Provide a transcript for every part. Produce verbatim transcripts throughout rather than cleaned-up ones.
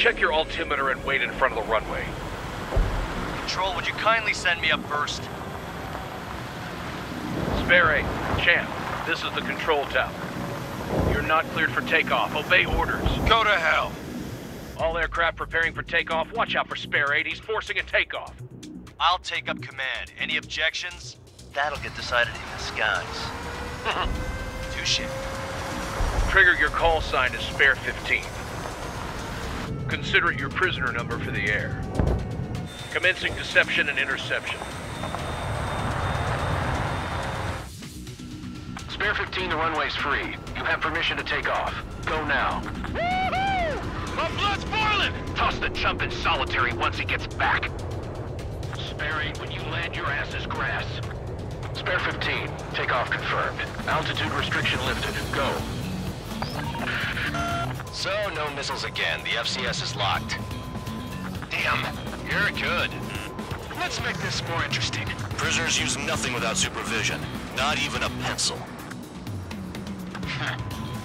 Check your altimeter and wait in front of the runway. Control, would you kindly send me a burst? Spare eight, Champ, this is the control tower. You're not cleared for takeoff. Obey orders. Go to hell. All aircraft preparing for takeoff, watch out for Spare eight. He's forcing a takeoff. I'll take up command. Any objections? That'll get decided in the skies. Touche. Trigger your call sign to Spare fifteen. Consider it your prisoner number for the air. Commencing deception and interception. Spare fifteen, the runway's free. You have permission to take off. Go now. Woohoo! My blood's boiling! Toss the chump in solitary once he gets back. Spare eight, when you land, your ass is grass. Spare fifteen, takeoff confirmed. Altitude restriction lifted. Go. So, no missiles again. The F C S is locked. Damn, you're good. Let's make this more interesting. Prisoners use nothing without supervision. Not even a pencil.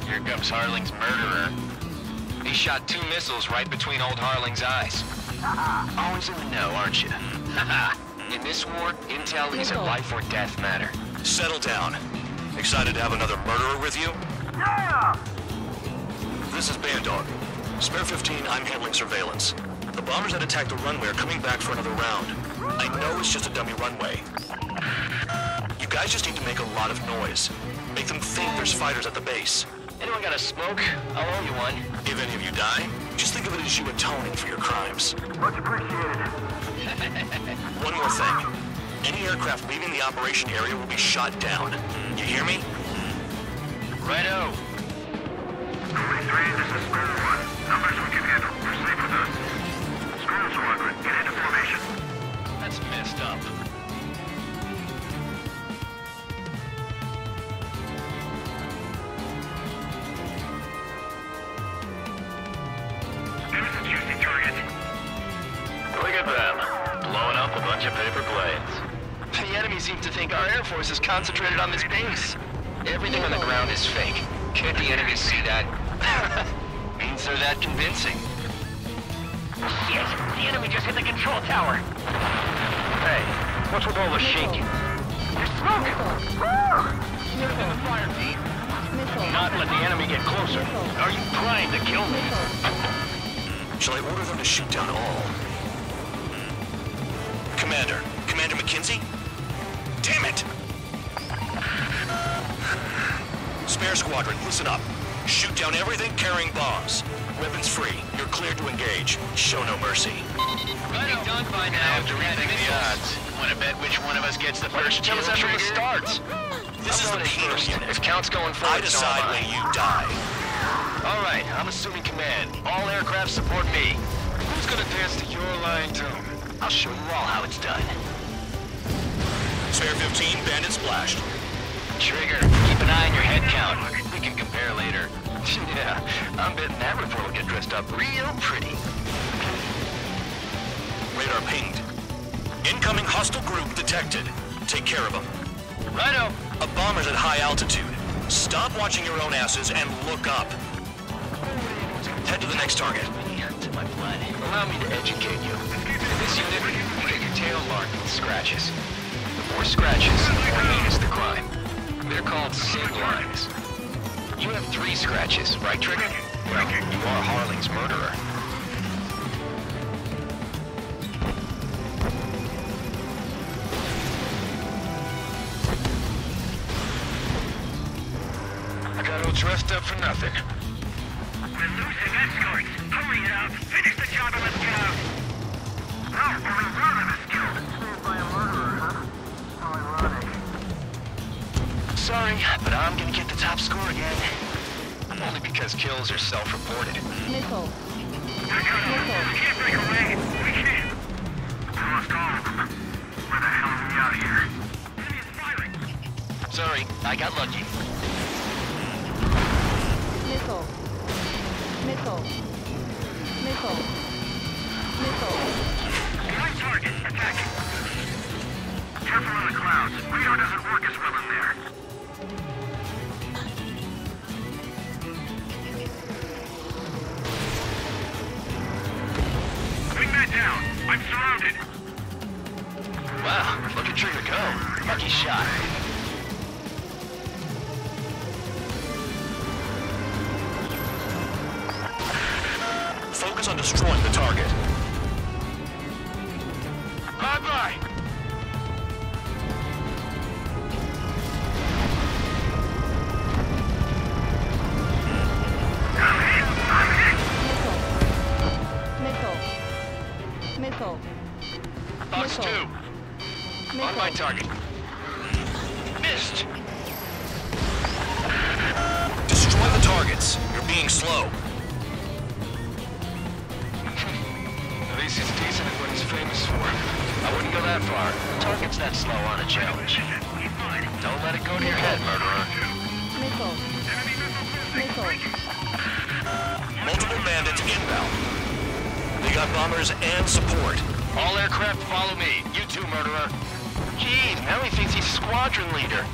Here comes Harling's murderer. He shot two missiles right between old Harling's eyes. Always in the know, aren't you? In this war, intel is a life or death matter. Settle down. Excited to have another murderer with you? Yeah! This is Bandog. Spare fifteen, I'm handling surveillance. The bombers that attacked the runway are coming back for another round. I know it's just a dummy runway. You guys just need to make a lot of noise. Make them think there's fighters at the base. Anyone got a smoke? I'll owe you one. If any of you die, just think of it as you atoning for your crimes. Much appreciated. One more thing. Any aircraft leaving the operation area will be shot down. You hear me? Righto. three three, this is Squadron one. Numbers we can handle. You're safe with us. Squadron Squadron, get into formation. That's messed up. There's a juicy target. Look at them. Blowing up a bunch of paper planes. The enemy seems to think our Air Force is concentrated on this base. Everything on the ground is fake. Can't the enemy see that? Means they're that convincing. Shit! The enemy just hit the control tower! Hey, what's with all the shaking? There's smoke! Woo! Stay in the fire, team! Do not let the enemy get closer! Are you trying to kill me? Shall I order them to shoot down all? Commander. Commander McKenzie? Damn it! Spare Squadron, listen up. Shoot down everything carrying bombs. Weapons free. You're cleared to engage. Show no mercy. Right on. Done by now. Have to rethink the odds. Want to bet which one of us gets the first kill? Tell us after the starts. This is the Phoenix unit. If Count's going for it, I decide when you die. All right, I'm assuming command. All aircraft support me. Who's gonna dance to your line tune? I'll show you all how it's done. Spare fifteen, bandit splashed. Trigger, keep an eye on your head count. We can compare later. Yeah, I'm betting that report will get dressed up real pretty. Radar pinged. Incoming hostile group detected. Take care of them. Righto. A bomber's at high altitude. Stop watching your own asses and look up. Head to the next target. Allow me to educate you. In this unit, you get your tail larked with scratches. The more scratches, the more heinous the crime. They're called sig lines. You have three scratches, right, Trigger? Well, you are Harling's murderer. I got all dressed up for nothing. We're losing escorts. Hurry it up. Finish the job and let's get out. No, only one of us killed. Saved by a murderer, huh? How ironic. Sorry, but I'm gonna get the top score again. Only because kills are self-reported. Mitchell. We can't break away. We can't. I lost all of them. Where the hell are we out of here? Enemy is firing. Sorry, I got lucky. Mitchell. Mitchell. Mitchell. Mitchell. One target, attacking. Careful on the clouds. Radar doesn't work as well in there. I'm surrounded. Wow, look at Trigger go. Lucky shot. Focus on destroying the target. Bye-bye. Box two. On my target. Missed! Destroy the targets. You're being slow. At least it's decent at what he's famous for. I wouldn't go that far. Target's that slow on a challenge. Don't let it go to your head, murderer. Mitchell. Mitchell. Multiple bandits inbound. We got bombers and support. All aircraft follow me. You too, murderer. Jeez, now he thinks he's squadron leader.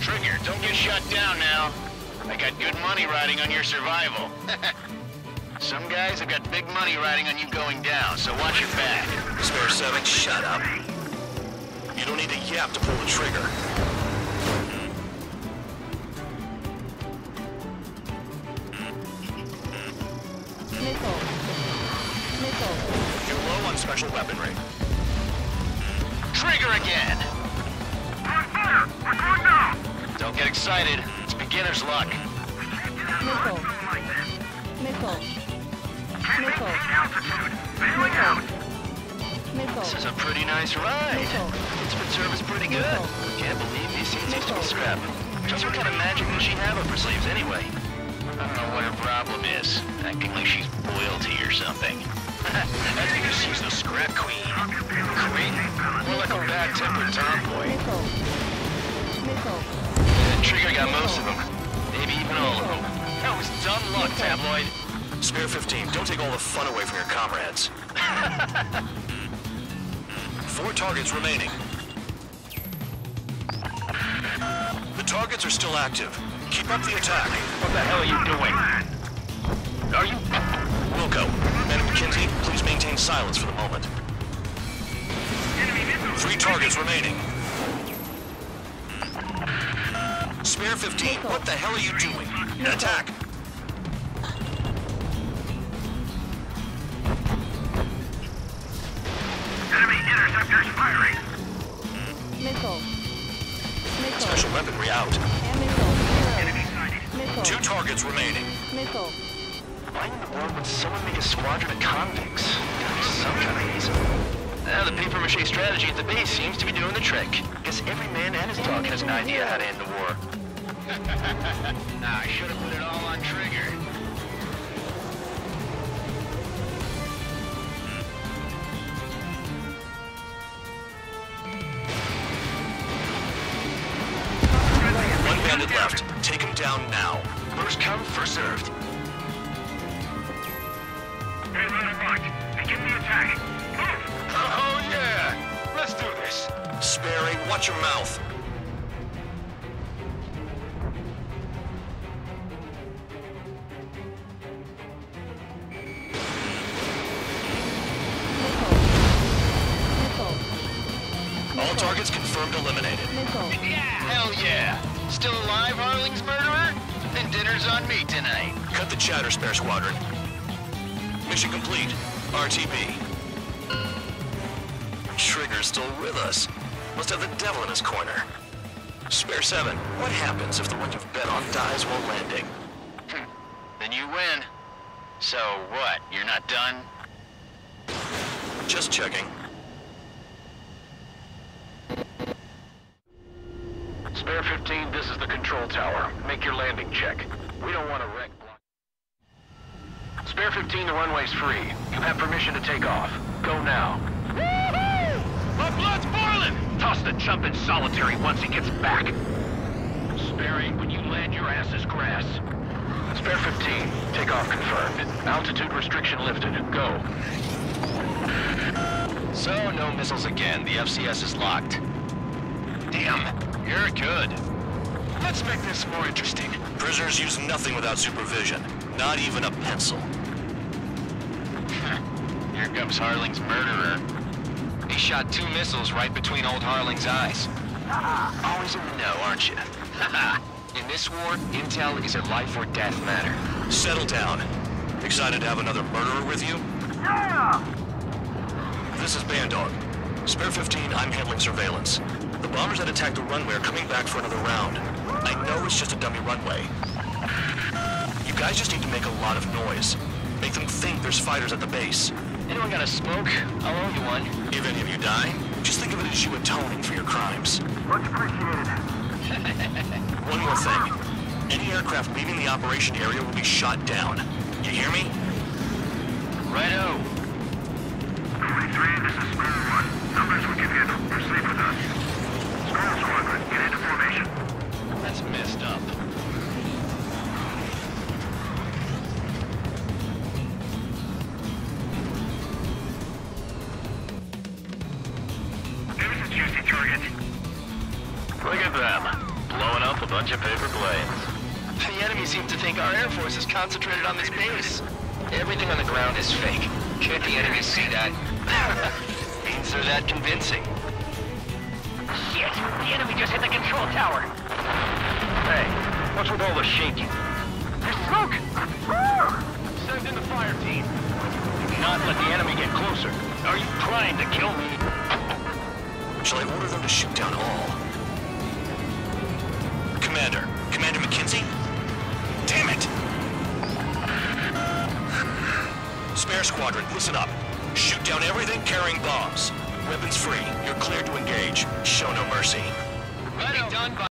Trigger, don't get shut down now. I got good money riding on your survival. Some guys have got big money riding on you going down, so watch your back. Spare seven, shut up. You don't need to yap to pull the trigger. You're low on special weaponry. Trigger again! We're fire! We're going down! Don't get excited. It's beginner's luck. Mitchell. Mitchell. Mitchell. Mitchell. This is a pretty nice ride. Mitchell. It's been serviced pretty good. Mitchell. Can't believe these seats used to be scrapping. Just what kind of magic does she have up her sleeves anyway? I don't know what her problem is. Acting like she's royalty or something. That's because she's the scrap queen. Queen? More like a bad-tempered tomboy. That Trigger got most of them. Maybe even all of them. That was dumb luck, Tabloid. Spare fifteen, don't take all the fun away from your comrades. Four targets remaining. The targets are still active. Keep up the attack. What the hell are you doing? Are you? Wilco, man of McKenzie, please maintain silence for the moment. Three targets remaining. Spare fifteen, what the hell are you doing? Attack! Enemy interceptors firing! Missile. Missile. Special weaponry out. Two targets remaining. Mitchell. Why in the world would someone make a squadron of convicts? Some kind of reason. Now the papier-mâché strategy at the base seems to be doing the trick. Guess every man and his dog has an idea how to end the war. Nah, I should have put it all on Trigger. One bandit left. Take him down now. First come, first served. Hey, Leonard Mike, begin the attack. Move! Oh, yeah! Let's do this. Sperry, watch your mouth. Mitchell. Mitchell. All targets confirmed eliminated. Mitchell. Yeah! Hell yeah! Still alive, Harling's murderer? Then dinner's on me tonight. Cut the chatter, Spare Squadron. Mission complete. R T B. Trigger's still with us. Must have the devil in his corner. Spare seven, what happens if the one you've bet on dies while landing? Then you win. So what, you're not done? Just checking. Spare fifteen, this is the control tower. Make your landing check. We don't want to wreck block. Spare fifteen, the runway's free. You have permission to take off. Go now. Woohoo! My blood's boiling! Toss the chump in solitary once he gets back. Sperry, when you land, your ass is grass. Spare fifteen, takeoff confirmed. Altitude restriction lifted. Go. So, no missiles again. The F C S is locked. Damn. You're good. Let's make this more interesting. Prisoners use nothing without supervision, not even a pencil. Here comes Harling's murderer. He shot two missiles right between old Harling's eyes. Always in the know, aren't you? In this war, intel is a life or death matter. Settle down. Excited to have another murderer with you? Yeah! This is Bandog. Spare fifteen, I'm handling surveillance. The bombers that attacked the runway are coming back for another round. I know it's just a dummy runway. You guys just need to make a lot of noise. Make them think there's fighters at the base. Anyone got a smoke? I'll owe you one. If any of you die, just think of it as you atoning for your crimes. Much appreciated. One more thing. Any aircraft leaving the operation area will be shot down. You hear me? Righto. forty-three, this is Square One. Numbers we can handle. Proceed with us. Square Squadron, get into formation. That's messed up. There's a juicy target. Look at them. Blowing up a bunch of paper planes. The enemy seems to think our Air Force is concentrated on this base. Everything on the ground is fake. Can't the enemy see that? Means they're that convincing. Shit! The enemy just hit the control tower! Hey, what's with all the shaking? There's smoke! Send in the fire team. Do not let the enemy get closer. Are you trying to kill me? Shall I order them to shoot down all? Commander. Commander McKenzie? Damn it! Spare Squadron, listen up. Shoot down everything carrying bombs. Weapons free. You're cleared to engage. Show no mercy. Right done by